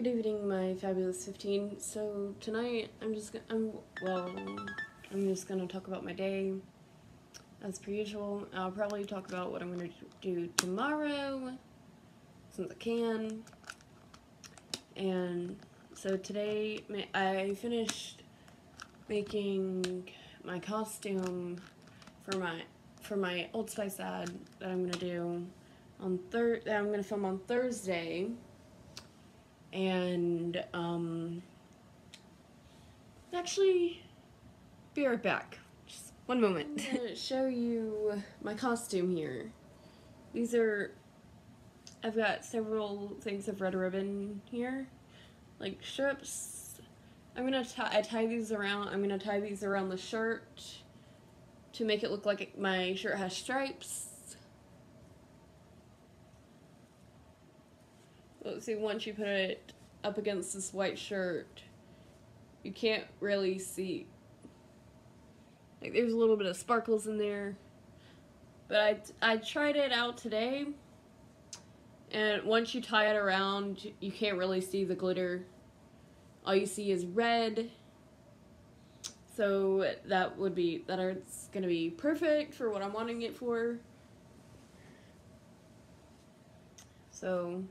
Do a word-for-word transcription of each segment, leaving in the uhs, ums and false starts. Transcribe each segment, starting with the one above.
Good evening, my fabulous fifteen. So tonight I'm just gonna, I'm, well, I'm just gonna talk about my day as per usual. I'll probably talk about what I'm gonna do tomorrow since I can. And so today I finished making my costume for my for my Old Spice ad that I'm gonna do on thir that I'm gonna film on Thursday. And, um, actually, be right back. Just one moment. I'm gonna show you my costume here. These are, I've got several things of red ribbon here, like strips. I'm gonna tie, I tie these around, I'm gonna tie these around the shirt to make it look like it, my shirt has stripes. See, once you put it up against this white shirt, you can't really see. Like, there's a little bit of sparkles in there. But I, I tried it out today, and once you tie it around, you can't really see the glitter. All you see is red. So that would be, that it's gonna be perfect for what I'm wanting it for. So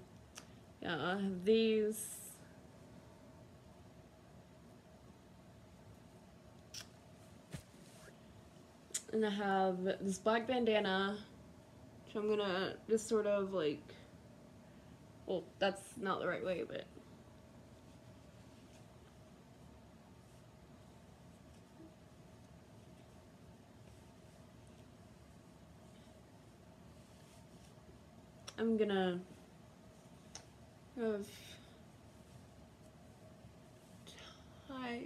yeah, I have these. And I have this black bandana, which I'm gonna just sort of like, well, that's not the right way, but I'm gonna of tie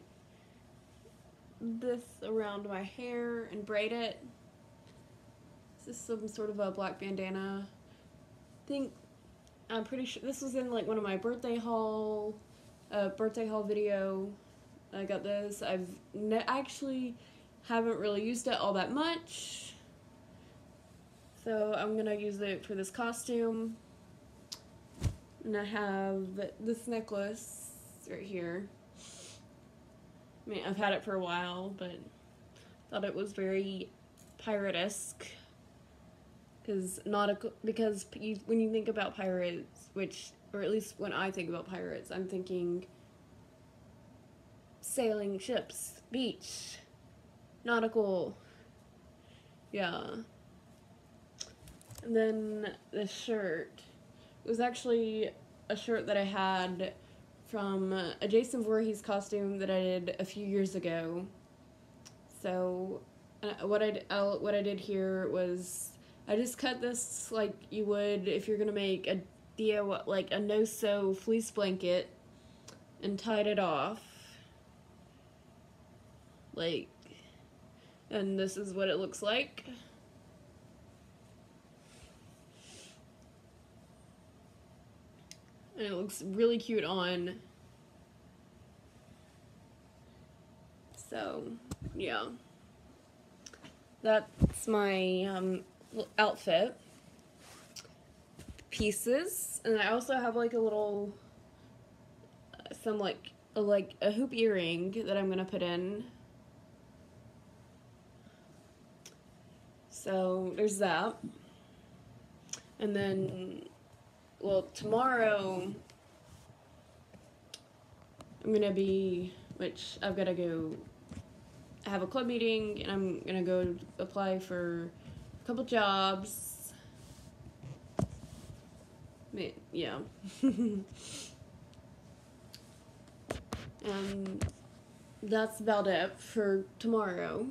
this around my hair and braid it. This is some sort of a black bandana. I think, I'm pretty sure this was in like one of my birthday haul, uh, birthday haul video. I got this. I've ne actually haven't really used it all that much, so I'm gonna use it for this costume. And I have this necklace right here. I mean, I've had it for a while, but thought it was very pirate-esque. Because nautical, because you, when you think about pirates, which, or at least when I think about pirates, I'm thinking sailing ships, beach, nautical, yeah. And then this shirt. It was actually a shirt that I had from a Jason Voorhees costume that I did a few years ago. So uh, what I I'll, what I did here was I just cut this like you would if you're gonna make a D I Y, like a no-sew fleece blanket, and tied it off. Like, and this is what it looks like. And it looks really cute on. So, yeah. That's my um, outfit pieces. And I also have like a little, some like, a, like a hoop earring that I'm gonna put in. So there's that. And then, well, tomorrow I'm gonna be, which I've gotta go, I have a club meeting, and I'm gonna go apply for a couple jobs. Yeah. Um, that's about it for tomorrow.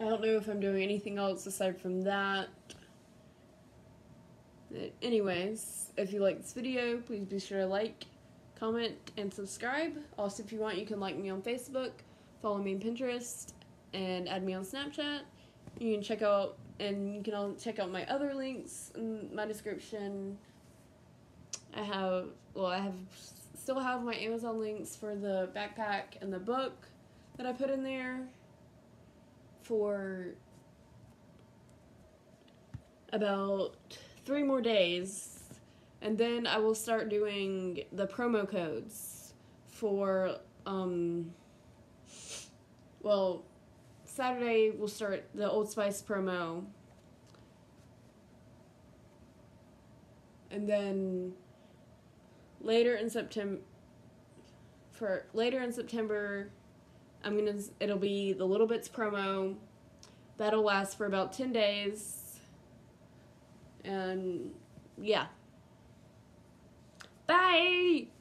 I don't know if I'm doing anything else aside from that. Anyways, if you like this video, please be sure to like, comment, and subscribe. Also, if you want, you can like me on Facebook, follow me on Pinterest, and add me on Snapchat. You can check out, and you can all check out my other links in my description. I have, well, I have, still have my Amazon links for the backpack and the book that I put in there for about three more days And then I will start doing the promo codes for, um, well, Saturday we'll start the Old Spice promo. And then later in September, for later in September, I'm gonna, it'll be the Little Bits promo. That'll last for about ten days. And yeah. Bye!